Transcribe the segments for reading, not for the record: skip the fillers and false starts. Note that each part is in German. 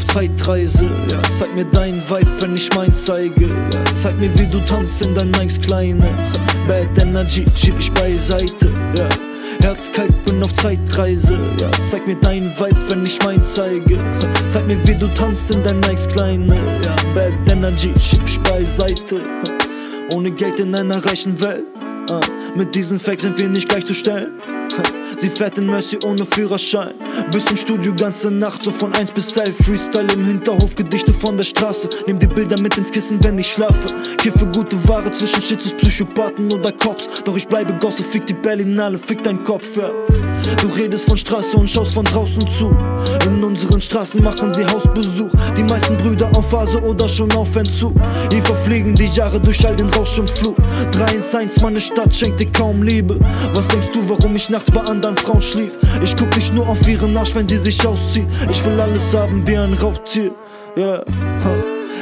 auf Zeitreise, ja, zeig mir dein Vibe, wenn ich mein zeige, ja, zeig mir, wie du tanzt in deinen Nikes Kleine. Bad Energy schieb ich beiseite, ja, herzkalt, bin auf Zeitreise, ja, zeig mir dein Vibe, wenn ich mein zeige, zeig mir, wie du tanzt in deinen Nikes Kleine, ja, Bad Energy schieb ich beiseite. Ohne Geld in einer reichen Welt, mit diesen Facts sind wir nicht gleichzustellen. Sie fährt in Mercy ohne Führerschein bis zum Studio, ganze Nacht, so von 1 bis 11. Freestyle im Hinterhof, Gedichte von der Straße. Nehm die Bilder mit ins Kissen, wenn ich schlafe. Kiffe gute Ware zwischen Shitsus, Psychopathen oder Cops. Doch ich bleibe Gosse, fick die Berlinale, fick dein Kopf, ja. Du redest von Straße und schaust von draußen zu. In unseren Straßen machen sie Hausbesuch. Die meisten Brüder auf Phase oder schon auf Entzug. Hier verfliegen die Jahre durch all den Rausch im Flug. 3-1-1, meine Stadt schenkt dir kaum Liebe. Was denkst du, warum ich nachts bei anderen Frauen schlief? Ich guck nicht nur auf ihren Arsch, wenn sie sich auszieht. Ich will alles haben wie ein Raubtier, yeah.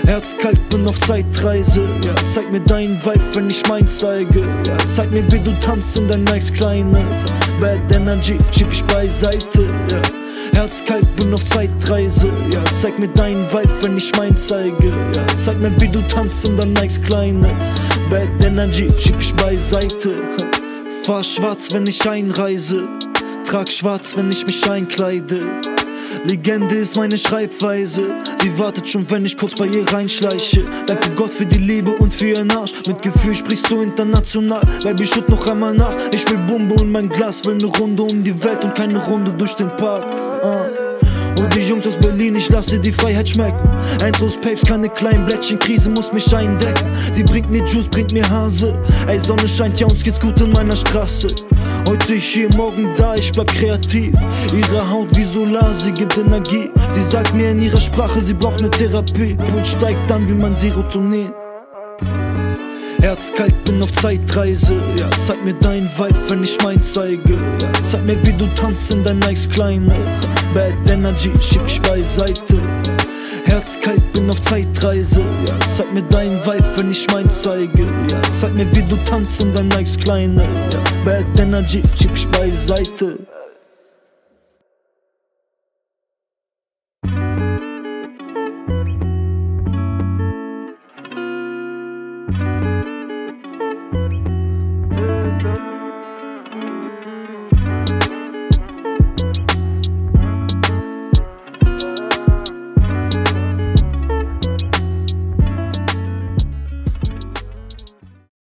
Herzkalt, bin auf Zeitreise, ja, zeig mir dein Vibe, wenn ich mein zeige, ja, zeig mir, wie du tanzt in deinen Nikes Kleine. Bad Energy schieb ich beiseite, ja, herzkalt, bin auf Zeitreise, ja, zeig mir dein Vibe, wenn ich mein zeige, ja, zeig mir, wie du tanzt in deinen Nikes Kleine. Bad Energy schieb ich beiseite. Fahr schwarz, wenn ich einreise, trag schwarz, wenn ich mich einkleide. Legende ist meine Schreibweise, sie wartet schon, wenn ich kurz bei ihr reinschleiche. Danke Gott für die Liebe und für ihren Arsch. Mit Gefühl sprichst du international, Baby, schütt noch einmal nach. Ich will Bumbo in mein Glas, will ne Runde um die Welt und keine Runde durch den Park. Und die Jungs aus Berlin, ich lasse die Freiheit schmecken. Endlos Papes, keine kleinen Blättchen, Krise muss mich eindecken. Sie bringt mir Juice, bringt mir Hase. Ey, Sonne scheint, ja, uns geht's gut in meiner Straße. Heute ich hier, morgen da, ich bleib kreativ. Ihre Haut wie Solar, sie gibt Energie. Sie sagt mir in ihrer Sprache, sie braucht ne Therapie. Puls steigt an wie mein Serotonin. Herzkalt, bin auf Zeitreise, ja, zeig mir dein Vibe, wenn ich mein zeige, ja, zeig mir, wie du tanzt in deinen Nikes Kleine. Bad Energy schieb ich beiseite. Herzkalt, bin auf Zeitreise, ja, zeig mir dein Vibe, wenn ich mein zeige, ja, zeig mir, wie du tanzt in deinen Nikes Kleine, ja, Bad Energy schieb ich beiseite.